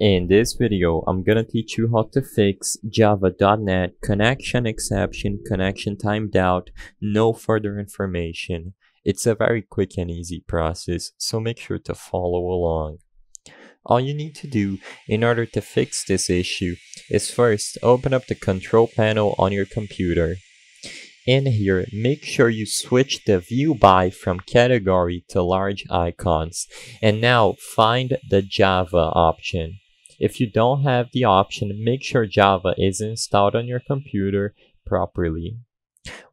In this video, I'm gonna teach you how to fix java.net connection exception, connection timed out, no further information. It's a very quick and easy process, so make sure to follow along. All you need to do in order to fix this issue is first open up the control panel on your computer. In here, make sure you switch the view by from category to large icons, and now find the Java option. If you don't have the option, make sure Java is installed on your computer properly.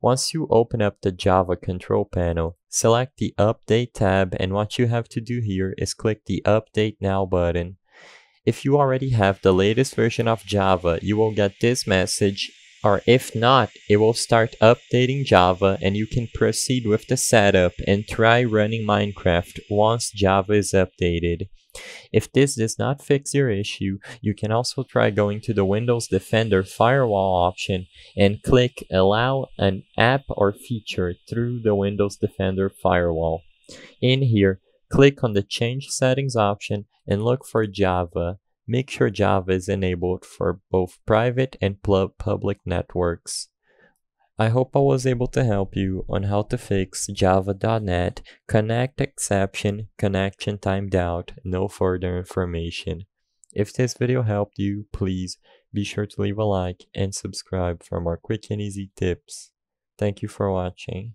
Once you open up the Java control panel, select the Update tab, and what you have to do here is click the Update Now button. If you already have the latest version of Java, you will get this message, or if not, it will start updating Java and you can proceed with the setup and try running Minecraft once Java is updated. If this does not fix your issue, you can also try going to the Windows Defender Firewall option and click Allow an app or feature through the Windows Defender Firewall. In here, click on the Change Settings option and look for Java. Make sure Java is enabled for both private and public networks. I hope I was able to help you on how to fix java.net connect exception, connection timed out, no further information. If this video helped you, please be sure to leave a like and subscribe for more quick and easy tips. Thank you for watching.